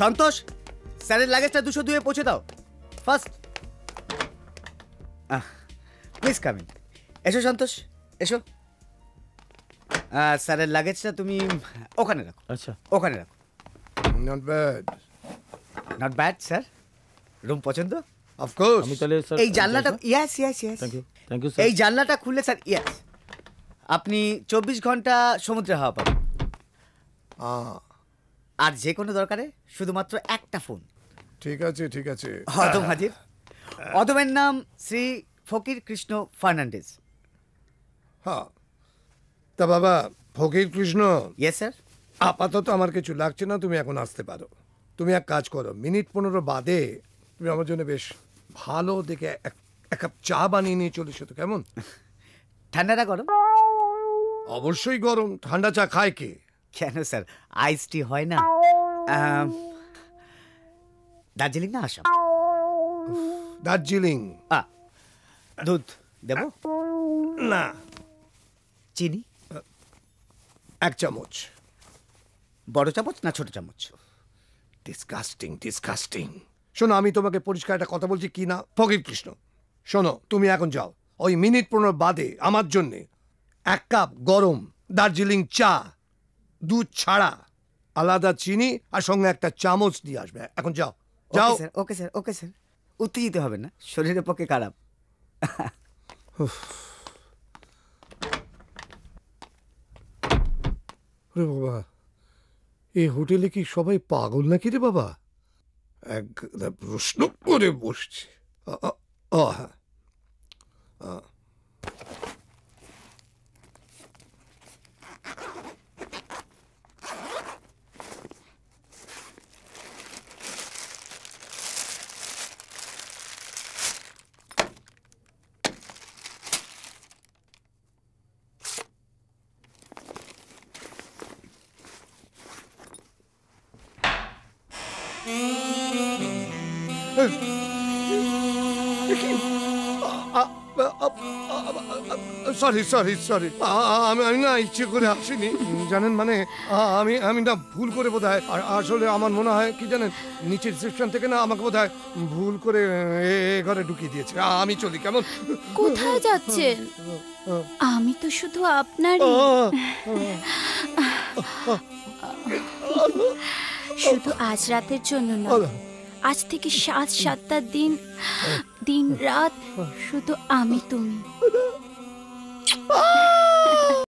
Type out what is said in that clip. সন্তোষ স্যারের লাগেজটা 202 এ পৌঁছে দাও। First please come in. এসো সন্তোষ এসো। স্যারের লাগেজটা তুমি ওখানে রাখো। আচ্ছা ওখানে রাখো। Not bad not bad sir. Room পছন্দ? Of course. আমি তাহলে স্যার এই জানলাটা yes yes yes thank you thank you sir. এই জানলাটা খুললে স্যার ইয়েস আপনি 24 ঘন্টা সমুদ্রে হাওয়া পাবেন। আর যে কোনো দরকারে শুধুমাত্র একটা ফোন। ঠিক আছে ঠিক আছে। অদম হাজির। অদমের নাম শ্রী ফকির কৃষ্ণ ফার্নান্ডেজ। হ্যাঁ তা বাবা ফকির কৃষ্ণ। Yes sir. আপাতত আমার কিছু লাগছে না, তুমি এখন আসতে পারো। তুমি এক কাজ করো, মিনিট 15 বাদে তুমি আমার জন্য বেশ ভালো দেখে এক কাপ চা বানিয়ে নিয়ে চলে এসো তো, কেমন? ঠান্ডাটা গরম? অবশ্যই গরম। ঠান্ডা চা খায় কে? কেন স্যার আইস টি হয় না? দার্জিলিং না আসাম? দার্জিলিং। দুধ দেব না? চিনি? এক চামচ। বড় চামচ না ছোট চামচ? Disgusting disgusting. শোনো আমি তোমাকে পরিষ্কার একটা কথা বলছি, কি না ফকির কৃষ্ণ শোনো, তুমি এখন যাও, ওই মিনিট 15 বাদে আমার জন্যে এক কাপ গরম দার্জিলিং চা, দুধ ছাড়া, আলাদা চিনি আর সঙ্গে একটা চামচ দিয়ে আসবে। এখন যাও যাও। Okay sir okay sir. উত্তেজিত হবে না, শরীরের পক্ষে খারাপ। বাবা এই হোটেলে কি সবাই পাগল নাকি রে বাবা? এক প্রশ্ন করে বসছে। সরি সরি সরি আমি না ইচ্ছে করে আসিনি জানেন, মানে আমি না ভুল করে বোধহয়, আর আসলে আমার মনে হয় কি জানেন, নিচের রিসেপশন থেকে না আমাকে বোধহয় ভুল করে এই ঘরে ঢুকিয়ে দিয়েছে। আমি চলি, কেমন? কোথায় যাচ্ছেন? আমি তো শুধু আপনারই, শুধু আজ রাতের জন্য না, আজ থেকে 7-7টা দিন রাত শুধু আমি তুমি।